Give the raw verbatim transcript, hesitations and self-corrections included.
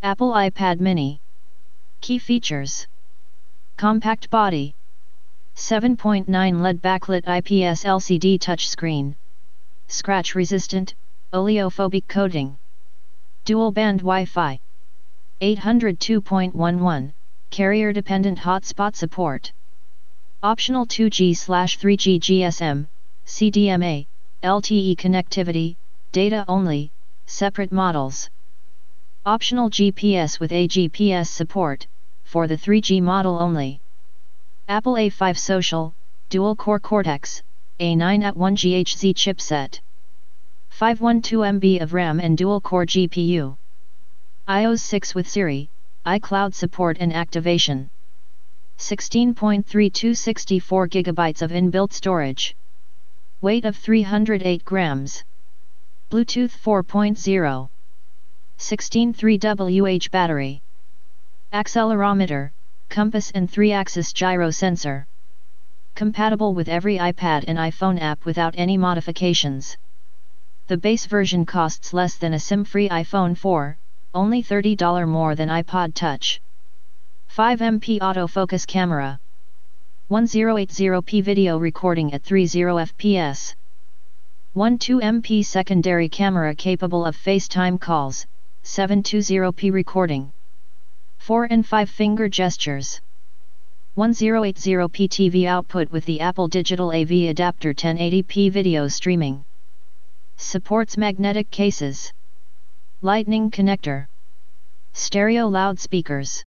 Apple iPad Mini. Key features: compact body, seven point nine L E D backlit I P S L C D touchscreen, scratch resistant, oleophobic coating, dual band Wi-Fi, eight hundred two point eleven, carrier dependent hotspot support, optional two G slash three G G S M, C D M A, L T E connectivity, data only, separate models. Optional G P S with A G P S support, for the three G model only. Apple A five Social, dual-core Cortex, A nine at one G H Z chipset. five hundred twelve megabytes of RAM and dual-core G P U. i O S six with Siri, iCloud support and activation. sixteen point three two six four gigabytes of inbuilt storage. Weight of three hundred eight grams. Bluetooth four point oh. sixteen point three watt battery. Accelerometer, compass and three axis gyro sensor. Compatible with every iPad and iPhone app without any modifications. The base version costs less than a SIM-free iPhone four, only thirty dollars more than iPod Touch. five megapixel autofocus camera. ten eighty p video recording at thirty F P S. twelve megapixel secondary camera capable of FaceTime calls, seven twenty p recording. four and five finger gestures. ten eighty p T V output with the Apple Digital A V adapter, ten eighty p video streaming. Supports magnetic cases. Lightning connector. Stereo loudspeakers.